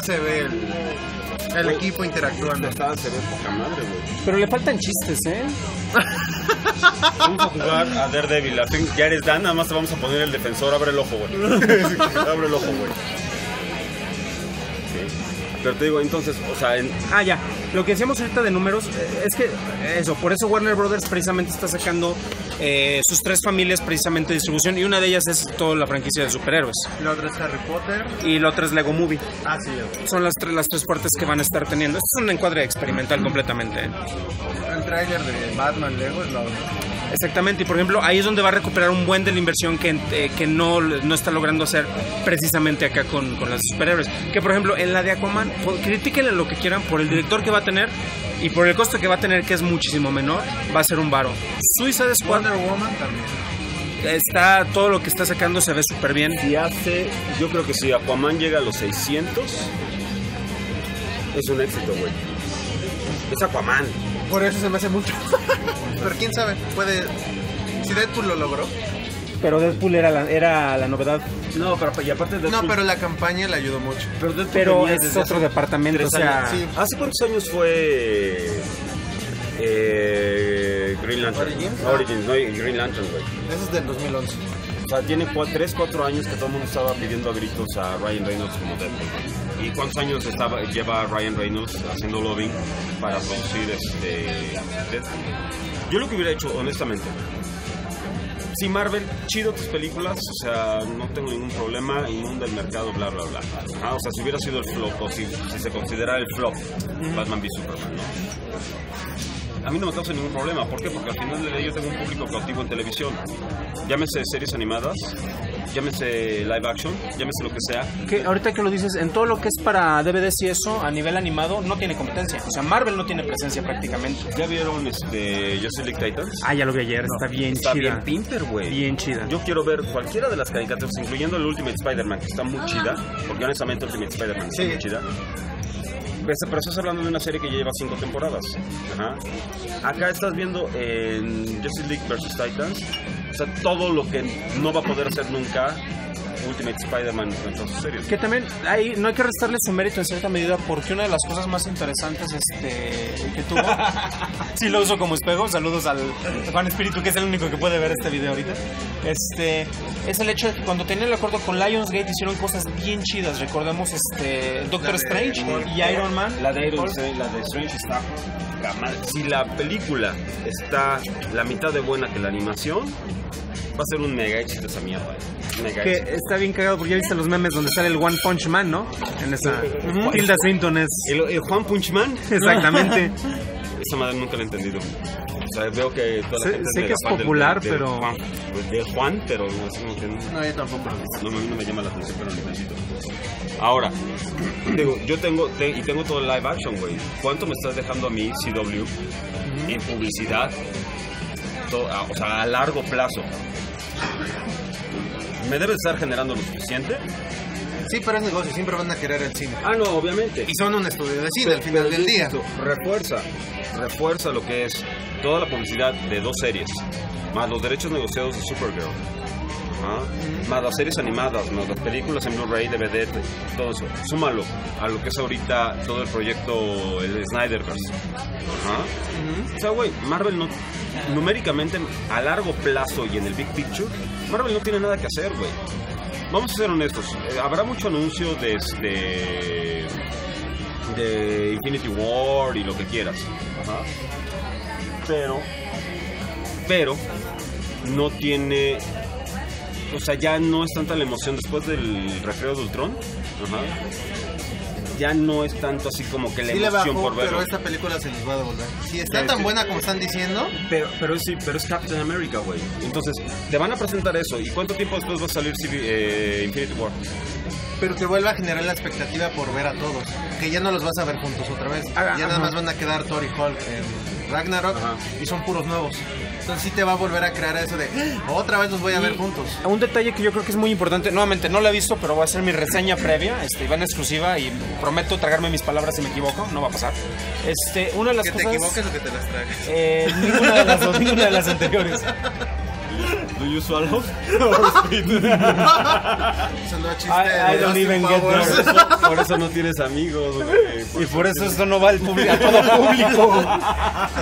bonito se ve el equipo interactuando. Esta se ve poca madre, güey. Pero le faltan chistes, ¿eh? Vamos a jugar a Daredevil. Así que ya eres Dan, nada más te vamos a poner el defensor. Abre el ojo, güey. Abre el ojo, güey. Sí. Pero te digo, entonces, o sea... Ah, ya. Lo que decíamos ahorita de números, es que eso, por eso Warner Brothers precisamente está sacando sus tres familias precisamente de distribución, y una de ellas es toda la franquicia de superhéroes. La otra es Harry Potter. Y la otra es Lego Movie. Ah, sí. Son las tres partes que van a estar teniendo. Esto es un encuadre experimental completamente. El tráiler de Batman Lego es la otra. Exactamente, y por ejemplo, ahí es donde va a recuperar un buen de la inversión que no está logrando hacer precisamente acá con las superhéroes. Que por ejemplo, en la de Aquaman, critíquenle lo que quieran por el director que va a tener y por el costo que va a tener, que es muchísimo menor, va a ser un varo. Suicide Squad. Wonder Woman también. Está, todo lo que está sacando se ve súper bien. Y hace, yo creo que si Aquaman llega a los 600, es un éxito, güey. Es Aquaman. Por eso se me hace mucho. Pero quién sabe, puede... Si Deadpool lo logró. Pero Deadpool era la novedad. No, pero y aparte Deadpool... No, pero la campaña le ayudó mucho. Pero es otro departamento, o sea... Sí. ¿Hace cuántos años fue... Green Lantern? Origins, no, Green Lantern, güey. Eso es del 2011. O sea, tiene 3-4 años que todo el mundo estaba pidiendo a gritos a Ryan Reynolds como Deadpool. ¿Y cuántos años lleva Ryan Reynolds haciendo lobbying para producir este Deadpool? Yo lo que hubiera hecho, honestamente, si Marvel, chido tus películas, o sea, no tengo ningún problema, inunda el mercado, bla, bla, bla. Ah, o sea, si hubiera sido el flop, o si se considerara el flop, Batman v Superman, ¿no? A mí no me causa ningún problema. ¿Por qué? Porque al final de la yo tengo un público cautivo en televisión. Llámese series animadas, llámese live action, llámese lo que sea. Que ahorita que lo dices, en todo lo que es para DVDs y eso, a nivel animado, no tiene competencia. O sea, Marvel no tiene presencia prácticamente. ¿Ya vieron Justice League Titans? Ah, ya lo vi ayer, no. Está bien chida. Está bien pinter, güey. Bien chida. Yo quiero ver cualquiera de las caricaturas, incluyendo el Ultimate Spider-Man, que está muy chida. Porque honestamente Ultimate Spider-Man está muy chida. Pero estás hablando de una serie que ya lleva 5 temporadas. Ajá. Acá estás viendo en Justice League vs. Titans, o sea, todo lo que no va a poder hacer nunca Ultimate Spider-Man en todas sus series. Que también ahí no hay que restarle su mérito en cierta medida, porque una de las cosas más interesantes que tuvo, sí lo uso como espejo, saludos al Juan Espíritu, que es el único que puede ver este video ahorita, es el hecho de que cuando tenían el acuerdo con Lionsgate hicieron cosas bien chidas. Recordamos Doctor Strange y Iron Man. La de Iron Man, la de Strange está... Si la película está la mitad de buena que la animación, va a ser un mega éxito esa mierda. Que está bien cagado, porque ya viste los memes donde sale el One Punch Man, ¿no? En esa... Tilda Swinton es... ¿El Juan Punch Man? Exactamente. Esa madre nunca la he entendido. O sea, veo que toda la gente... Sé que es popular, pero... De Juan, pero... No, yo tampoco. No me llama la atención, pero ni necesito. Ahora, digo, yo tengo todo el live action, güey. ¿Cuánto me estás dejando a mí, CW, en publicidad? O sea, a largo plazo. ¿Me debe estar generando lo suficiente? Sí, pero es negocio, siempre van a querer el cine. Ah, no, obviamente. Y son un estudio de cine al final del día. Refuerza lo que es toda la publicidad de 2 series, más los derechos negociados de Supergirl. Más las series animadas, más las películas en Blu-ray, DVD, todo eso. Súmalo a lo que es ahorita todo el proyecto, el Snyderverse. O sea, güey, Marvel no, numéricamente a largo plazo y en el big picture, Marvel no tiene nada que hacer, güey. Vamos a ser honestos, habrá mucho anuncio de Infinity War y lo que quieras. Pero no tiene... O sea, ya no es tanta la emoción después del recreo de Ultron. Ya no es tanto así como que la emoción le bajó, por verlo. Pero esta película se les va a devolver. Si está tan buena como están diciendo. Pero es Captain America, güey. Entonces, te van a presentar eso. ¿Y cuánto tiempo después va a salir Infinity War? Pero te vuelve a generar la expectativa por ver a todos. Que ya no los vas a ver juntos otra vez. Ya nada más van a quedar Thor y Hulk en Ragnarok. Y son puros nuevos. Entonces sí te va a volver a crear eso de otra vez los voy a ver juntos. Un detalle que yo creo que es muy importante, nuevamente no lo he visto, pero voy a hacer mi reseña previa, va en exclusiva y prometo tragarme mis palabras si me equivoco, no va a pasar. Una de las cosas... Que te equivoques o que te las tragues. Ninguna de las anteriores. Do you swallow? Eso no es chiste. I don't even get nervous. Por eso no tienes amigos. Y por eso esto no va al público, a todo público.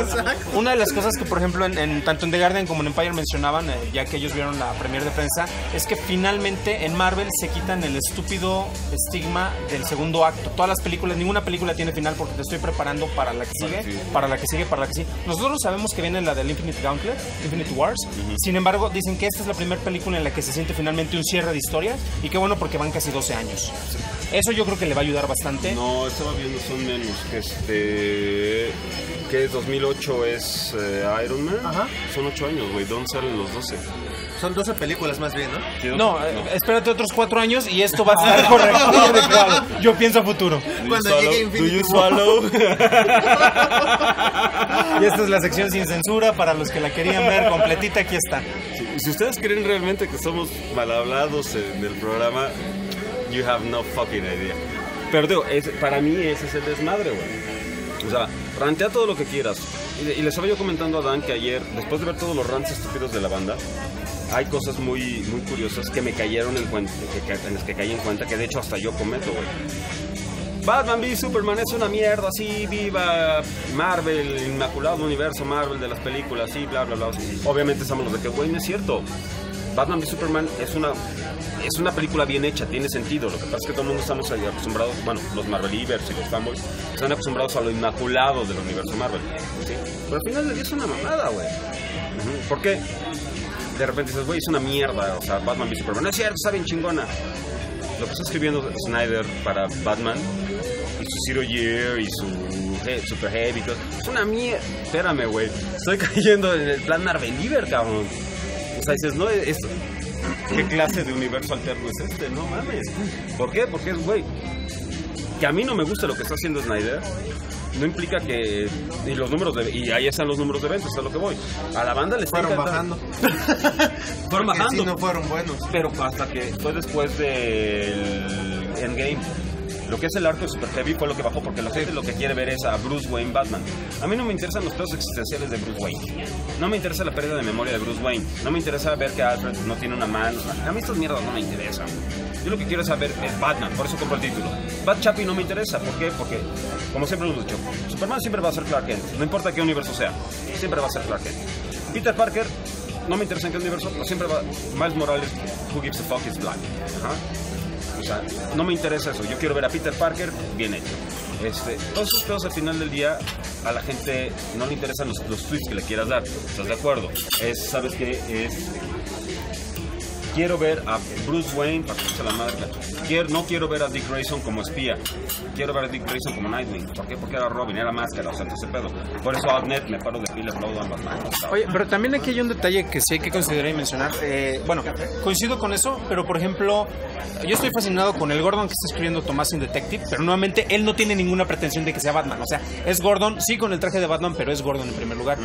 Exacto. Una de las cosas que, por ejemplo, tanto en The Guardian como en Empire mencionaban, ya que ellos vieron la premier de prensa, es que finalmente en Marvel se quitan el estúpido estigma del segundo acto. Todas las películas, ninguna película tiene final porque te estoy preparando para la que sigue, sí, para la que sigue, para la que sigue. Nosotros sabemos que viene la del Infinite Gauntlet, Infinite Wars. Sin embargo, dicen que esta es la primera película en la que se siente finalmente un cierre de historia. Y qué bueno, porque van casi 12 años. Sí. Eso yo creo que le va a ayudar bastante. No, estaba viendo, son menos que que es 2008 es Iron Man. Ajá. Son 8 años, güey, ¿dónde salen los 12? Son 12 películas más bien, ¿no? Sí, no, espérate otros 4 años y esto va a estar correcto. Yo pienso a futuro. Cuando llegue Infinity War. Y esta es la sección sin censura para los que la querían ver completita, aquí está. Si ustedes creen realmente que somos mal hablados en el programa, you have no fucking idea. Pero digo, para mí ese es el desmadre, güey. O sea, rantea todo lo que quieras. Y les estaba yo comentando a Dan que ayer, después de ver todos los rants estúpidos de la banda, hay cosas muy, muy curiosas que me cayeron en cuenta, en las que caí en cuenta, que de hecho hasta yo cometo, güey. Batman v Superman es una mierda, sí, viva Marvel, el inmaculado universo Marvel de las películas, sí, bla, bla, bla. Sí. Obviamente estamos los de que, güey, no es cierto. Batman v Superman es una película bien hecha, tiene sentido. Lo que pasa es que todo el mundo estamos acostumbrados, bueno, los Marvelivers y los fanboys están acostumbrados a lo inmaculado del universo Marvel, ¿sí? Pero al final le dio una mamada, güey. ¿Por qué? De repente dices, güey, es una mierda, o sea, Batman v Superman, no es cierto, está bien chingona. Lo que está escribiendo Snyder para Batman y su Zero Year y su Super Heavy, todo, es una mierda. Espérame, güey, estoy cayendo en el plan Marveliver, cabrón. O sea, dices, no, esto, ¿qué clase de universo alterno es este? No mames. ¿Por qué? Porque es, güey, que a mí no me gusta lo que está haciendo Snyder. No implica que... Y los números de... Y ahí están los números de ventas, es a lo que voy. A la banda les fueron bajando. Fueron bajando. Sí, no fueron buenos. Pero hasta que fue después del Endgame. Lo que es el arco de Super Heavy fue lo que bajó, porque la gente lo que quiere ver es a Bruce Wayne Batman. A mí no me interesan los pedos existenciales de Bruce Wayne. No me interesa la pérdida de memoria de Bruce Wayne. No me interesa ver que Alfred no tiene una mano. A mí estas mierdas no me interesan. Yo lo que quiero saber es Batman, por eso compro el título. Bat Chappie no me interesa, ¿por qué? Porque, como siempre hemos dicho, Superman siempre va a ser Clark Kent, no importa qué universo sea, siempre va a ser Clark Kent. Peter Parker, no me interesa en qué universo, pero siempre va... Miles Morales, who gives a fuck is black. Ajá. O sea, no me interesa eso. Yo quiero ver a Peter Parker bien hecho. Todos esos pedos al final del día, a la gente no le interesan los tweets que le quieras dar. ¿Estás de acuerdo? ¿Sabes qué? Quiero ver a Bruce Wayne para que se la madre. No quiero ver a Dick Grayson como espía. Quiero ver a Dick Grayson como Nightwing. ¿Por qué? Porque era Robin, era máscara, o sea, entonces pedo. Por eso Adnet me paro de pila, aplaudo ambas manos. Oye, pero también aquí hay un detalle que sí hay que considerar y mencionar. Bueno, coincido con eso, pero por ejemplo, yo estoy fascinado con el Gordon que está escribiendo Tomás in Detective, pero nuevamente él no tiene ninguna pretensión de que sea Batman. O sea, es Gordon, sí con el traje de Batman, pero es Gordon en primer lugar.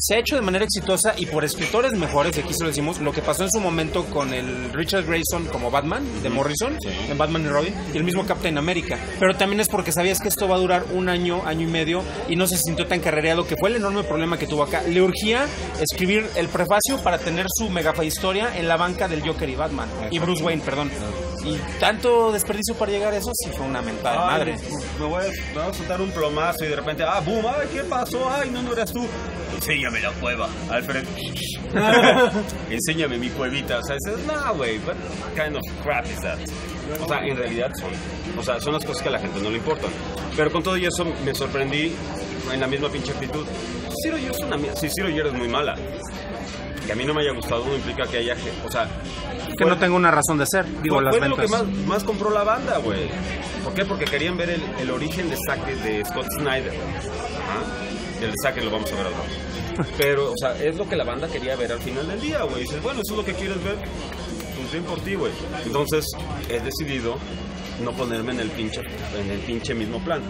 Se ha hecho de manera exitosa y por escritores mejores, aquí se lo decimos, lo que pasó en su momento con el Richard Grayson como Batman, de Morrison, en Batman y Robin, y el mismo Captain America. Pero también es porque sabías que esto va a durar un año, año y medio, y no se sintió tan carrereado, que fue el enorme problema que tuvo acá. Le urgía escribir el prefacio para tener su megafa historia en la banca del Joker y Batman, y Bruce Wayne, perdón. Y tanto desperdicio para llegar a eso, sí fue una mentada de madre. Me voy a soltar un plomazo y de repente, ah, boom, ay, ¿qué pasó? Ay, no eras tú. Enséñame la cueva, Alfred. Enséñame mi cuevita. O sea, dices, no, güey, what kind of crap is that? O sea, en realidad son las cosas que a la gente no le importan. Pero con todo y eso me sorprendí en la misma pinche actitud. Zero Year es una mierda. Sí, Zero Year es muy mala. Que a mí no me haya gustado no implica que haya... O sea... Que no tengo una razón de ser. Digo, fue las ventas. Lo que más compró la banda, güey. ¿Por qué? Porque querían ver el origen de saque de Scott Snyder. Ajá. El saque lo vamos a ver ahora. Pero, o sea, es lo que la banda quería ver al final del día, güey. Dices, bueno, eso es lo que quieres ver. Pues bien por ti, güey. Entonces, he decidido no ponerme en el pinche mismo plan.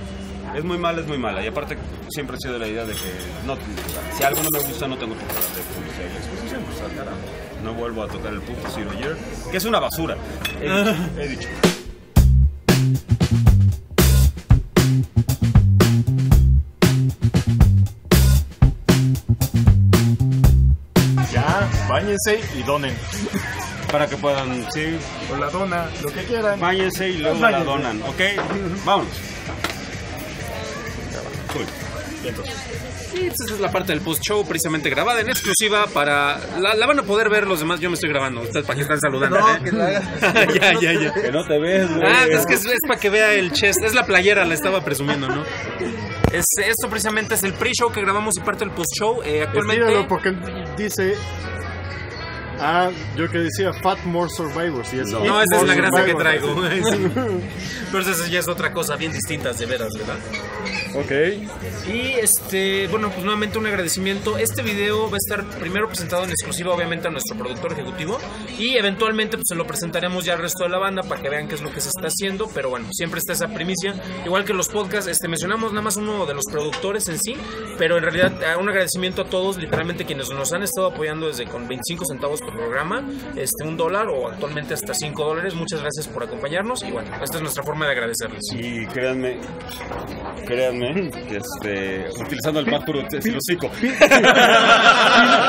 Es muy mala, es muy mala. Y aparte, siempre he sido la idea de que no, si algo no me gusta, no tengo que hacer la exposición. Pues al carajo. No vuelvo a tocar el punto Zero Year, que es una basura. He dicho. Ya. Báñense y donen. Para que puedan, sí. O la dona, lo que quieran. Báñense y luego la donan, ¿ok? Vamos. Cool. Sí, pues esa es la parte del post-show precisamente grabada en exclusiva para... La van a poder ver los demás, yo me estoy grabando. Ustedes para que están saludando. No, ¿eh? Que la hagas. Ya. Que no te ves, güey. Ah, es que es para que vea el chest. Es la playera, la estaba presumiendo, ¿no? Esto precisamente es el pre-show que grabamos y parte del post-show. Actualmente... Míralo, porque dice... Ah, yo que decía Fat More Survivors. Y eso. No, esa es la grasa que traigo. Pero esa ya es otra cosa, bien distintas, de veras, ¿verdad? Ok. Y bueno, pues nuevamente un agradecimiento. Este video va a estar primero presentado en exclusiva, obviamente, a nuestro productor ejecutivo. Y eventualmente, pues se lo presentaremos ya al resto de la banda para que vean qué es lo que se está haciendo. Pero bueno, siempre está esa primicia. Igual que los podcasts, mencionamos nada más uno de los productores en sí. Pero en realidad, un agradecimiento a todos, literalmente, quienes nos han estado apoyando desde con 25 centavos por programa, $1 o actualmente hasta $5. Muchas gracias por acompañarnos y bueno, esta es nuestra forma de agradecerles. Y créanme, que utilizando el más puro estilocico.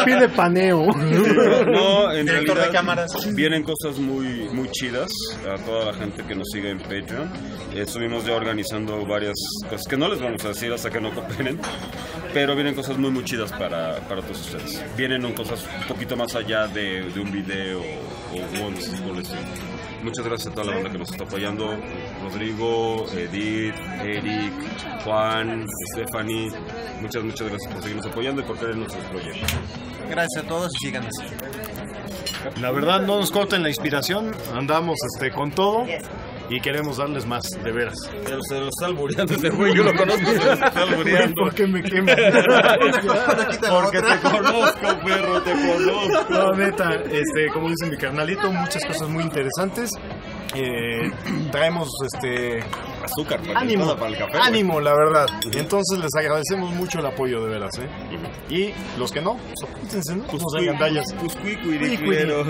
Pide paneo. No, en realidad de cámaras. Vienen cosas muy, muy chidas a toda la gente que nos sigue en Patreon. Estuvimos ya organizando varias cosas que no les vamos a decir hasta que no cooperen, pero vienen cosas muy, muy chidas para todos ustedes. Vienen cosas un poquito más allá de un video o un boletín. Muchas gracias a toda la banda que nos está apoyando. Rodrigo, Edith, Eric, Juan, Stephanie. Muchas gracias por seguirnos apoyando y por creer en nuestros proyectos. Gracias a todos y síganos. La verdad, no nos corten la inspiración. Andamos con todo. Y queremos darles más, de veras. Pero se lo está albureando este güey, yo lo conozco. Se lo está albureando. ¿Por qué me quemas? Porque te conozco, perro, te conozco. No, neta, como dice mi carnalito, muchas cosas muy interesantes. Traemos azúcar para el café. Ánimo, wey. La verdad. Entonces les agradecemos mucho el apoyo, de veras, Y los que no, pues apúntense, ¿no? Pues no sean gandallas. Pues cuicuiricueros.